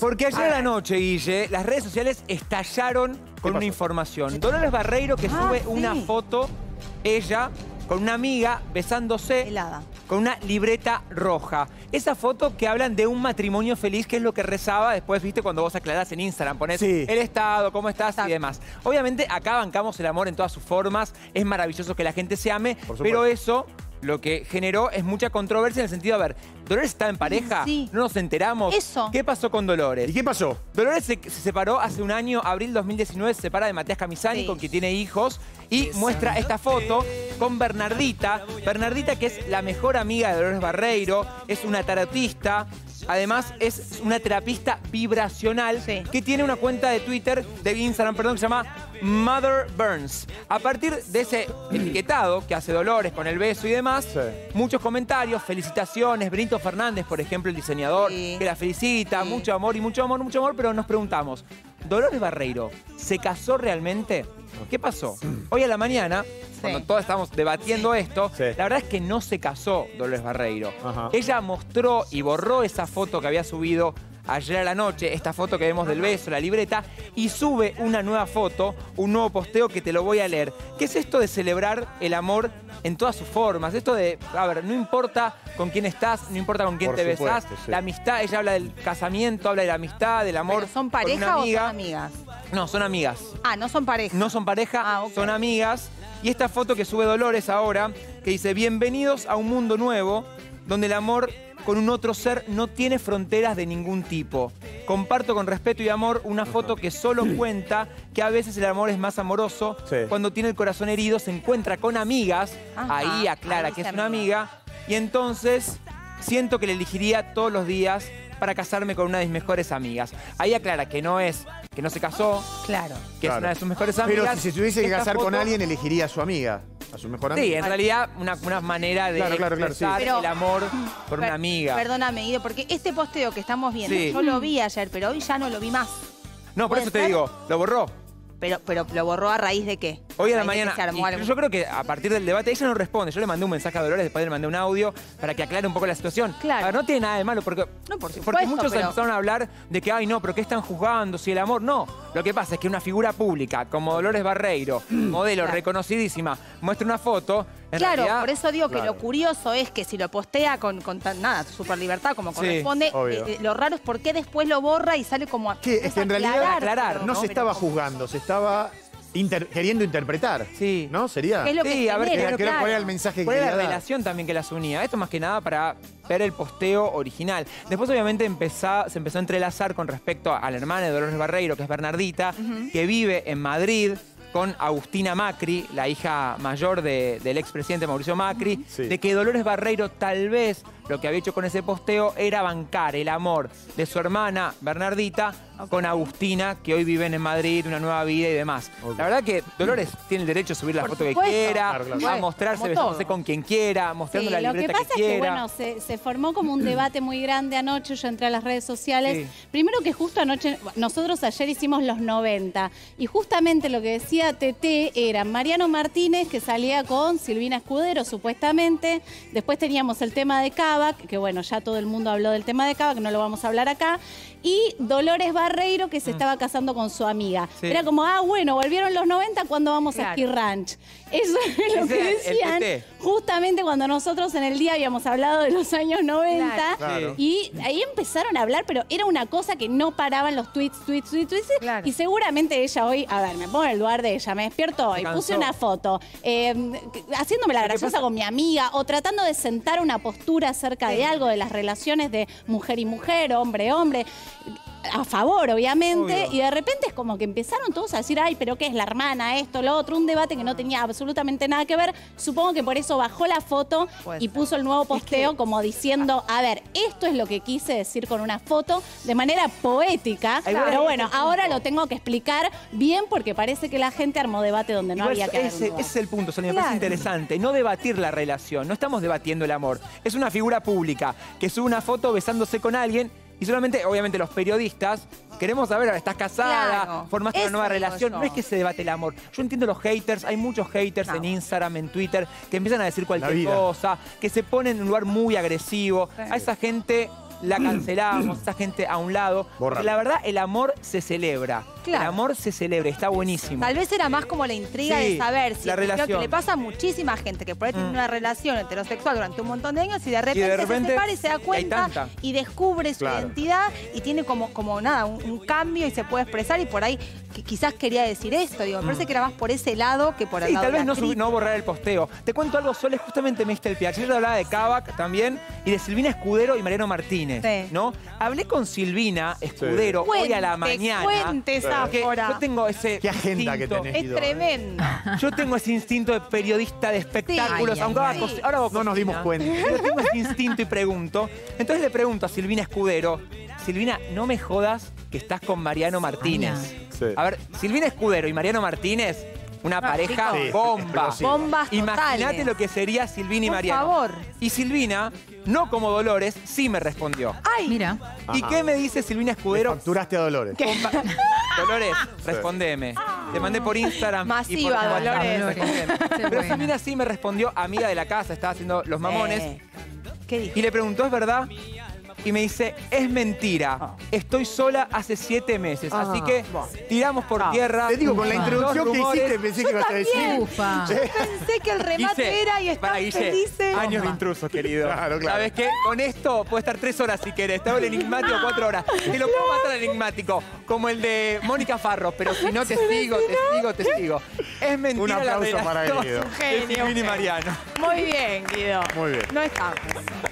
Porque ayer en la noche, Guille, las redes sociales estallaron con una información. Dolores Barreiro que sube una foto, ella, con una amiga besándose con una libreta roja. Esa foto que hablan de un matrimonio feliz, que es lo que rezaba después, viste, cuando vos aclarás en Instagram, ponés el estado, cómo estás y demás. Obviamente acá bancamos el amor en todas sus formas, es maravilloso que la gente se ame, pero eso... Lo que generó es mucha controversia en el sentido, a ver, ¿Dolores estaba en pareja? Sí. ¿No nos enteramos? Eso. ¿Qué pasó con Dolores? ¿Y qué pasó? Dolores se separó hace un año, abril 2019, se separa de Matías Camisani, con quien tiene hijos, y muestra esta foto con Bernardita. Bernardita, que es la mejor amiga de Dolores Barreiro, es una tarotista, además es una terapista vibracional, que tiene una cuenta de Twitter, de Instagram, perdón, que se llama Mother Burns. A partir de ese etiquetado que hace Dolores con el beso y demás, muchos comentarios, felicitaciones. Brito Fernández, por ejemplo, el diseñador, que la felicita, mucho amor y mucho amor, pero nos preguntamos, ¿Dolores Barreiro se casó realmente? ¿Qué pasó? Hoy a la mañana, cuando todos estábamos debatiendo esto, la verdad es que no se casó Dolores Barreiro. Ella mostró y borró esa foto que había subido ayer a la noche, esta foto que vemos del beso, la libreta, y sube una nueva foto, un nuevo posteo que te lo voy a leer. ¿Qué es esto de celebrar el amor en todas sus formas? Esto de, a ver, no importa con quién estás, no importa con quién te besás, la amistad, ella habla del casamiento, habla de la amistad, del amor. ¿Son pareja o son amigas? No, son amigas. Ah, no son pareja. No son pareja, son amigas. Y esta foto que sube Dolores ahora, que dice, bienvenidos a un mundo nuevo, donde el amor con un otro ser no tiene fronteras de ningún tipo. Comparto con respeto y amor una foto que solo cuenta que a veces el amor es más amoroso. Cuando tiene el corazón herido se encuentra con amigas, ahí aclara que es una amiga, y entonces siento que le elegiría todos los días para casarme con una de mis mejores amigas. Ahí aclara que no es, que no se casó, que es una de sus mejores amigas. Pero si se tuviese que casar con alguien, elegiría a su amiga. A su mejor amiga. Sí, en realidad una manera de expresar el amor por una amiga. Perdóname, Guido, porque este posteo que estamos viendo, yo lo vi ayer, pero hoy ya no lo vi más. No, por eso te digo, lo borró. Pero ¿lo borró a raíz de qué? Hoy a la mañana, yo creo que a partir del debate, ella no responde. Yo le mandé un mensaje a Dolores, después le mandé un audio para que aclare un poco la situación. Claro. Pero no tiene nada de malo, porque, no, por supuesto, porque muchos empezaron a hablar de que, ay, no, pero ¿qué están juzgando? Si el amor, no. Lo que pasa es que una figura pública, como Dolores Barreiro, modelo reconocidísima, muestra una foto... Claro, por eso digo que lo curioso es que si lo postea con nada, super libertad, como corresponde, lo raro es por qué después lo borra y sale como... Que es en realidad aclarar, no se estaba juzgando, se estaba... queriendo interpretar, ¿no? Sería... Es lo que a ver, ¿cuál era el mensaje que quería dar? La relación también que las unía. Esto más que nada para ver el posteo original. Después, obviamente, se empezó a entrelazar con respecto a la hermana de Dolores Barreiro, que es Bernardita, que vive en Madrid con Agustina Macri, la hija mayor del expresidente Mauricio Macri, de que Dolores Barreiro tal vez lo que había hecho con ese posteo era bancar el amor de su hermana Bernardita con Agustina, que hoy viven en Madrid, una nueva vida y demás. La verdad que Dolores tiene el derecho a subir la foto que quiera, a mostrarse besándose con quien quiera, mostrando la libreta que quiera. Lo que pasa es que, bueno, se formó como un debate muy grande anoche, yo entré a las redes sociales. Primero que justo anoche, nosotros ayer hicimos los 90, y justamente lo que decía TT era Mariano Martínez, que salía con Silvina Escudero, supuestamente. Después teníamos el tema de Kavak, que bueno, ya todo el mundo habló del tema de Kavak, no lo vamos a hablar acá. Y Dolores Barreiro, que se estaba casando con su amiga. Era como, bueno, volvieron los 90, ¿cuándo vamos a Ski Ranch? Eso es lo que decían justamente cuando nosotros en el día habíamos hablado de los años 90. Y ahí empezaron a hablar, pero era una cosa que no paraban los tweets. Y seguramente ella hoy, a ver, me pongo en el lugar de ella, me despierto hoy, puse una foto, haciéndome la graciosa con mi amiga o tratando de sentar una postura acerca de algo, de las relaciones de mujer y mujer, hombre y hombre. A favor, obviamente, y de repente es como que empezaron todos a decir, ay, pero ¿qué es la hermana? Esto, lo otro, un debate que no tenía absolutamente nada que ver. Supongo que por eso bajó la foto y puso el nuevo posteo como diciendo, a ver, esto es lo que quise decir con una foto de manera poética, pero bueno, ahora lo tengo que explicar bien porque parece que la gente armó debate donde no había que haber un debate. Ese es el punto, Sonia, me parece interesante, no debatir la relación, no estamos debatiendo el amor, es una figura pública que sube una foto besándose con alguien. Y solamente, obviamente, los periodistas queremos saber, ahora estás casada, formaste una nueva relación. No es que se debate el amor. Yo entiendo los haters, hay muchos haters en Instagram, en Twitter, que empiezan a decir cualquier cosa, que se ponen en un lugar muy agresivo. A esa gente la cancelamos, esa gente a un lado. La verdad, el amor se celebra. Claro. El amor se celebra, está buenísimo. Tal vez era más como la intriga de saber si... Creo que le pasa a muchísima gente que por ahí tiene una relación heterosexual durante un montón de años y de repente se separa y se da cuenta y descubre su identidad y tiene como nada, un cambio y se puede expresar y por ahí que quizás quería decir esto. Digo, me parece que era más por ese lado que por el lado de la crítica. Tal vez no borrar el posteo. Te cuento algo, Soles, justamente me diste el pie. Ayer hablaba de Kavak también y de Silvina Escudero y Mariano Martínez, ¿no? Hablé con Silvina Escudero hoy a la mañana. Yo tengo ese instinto. Es tremendo. Yo tengo ese instinto de periodista de espectáculos. Ahora vos no nos dimos cuenta. Yo tengo ese instinto y pregunto. Entonces le pregunto a Silvina Escudero, Silvina, no me jodas que estás con Mariano Martínez. A ver, Silvina Escudero y Mariano Martínez, una pareja bomba. Bombas Imagínate lo que sería Silvina y Mariano. Por favor. Y Silvina, no como Dolores, sí me respondió. Ay, mira. ¿Y qué me dice Silvina Escudero? Le facturaste a Dolores. Dolores, respondeme. Te mandé por Instagram. Masiva, Dolores. Pero Silvina sí me respondió, amiga de la casa, estaba haciendo los mamones. ¿Qué dijo? Y le preguntó, ¿es verdad? Y me dice, es mentira, estoy sola hace 7 meses, así que tiramos por tierra. Te digo, con la introducción que hiciste pensé que ibas a decir. Pensé que el remate era y estás feliz. Años de intrusos, querido. Claro, claro. ¿Sabes qué? Con esto puedes estar 3 horas si querés. Estaba el enigmático 4 horas. Te lo puedo matar al enigmático, como el de Mónica Farro, pero si no, te sigo. Es mentira. Un aplauso para Guido. Genio. Muy bien, Guido. Muy bien. No estamos.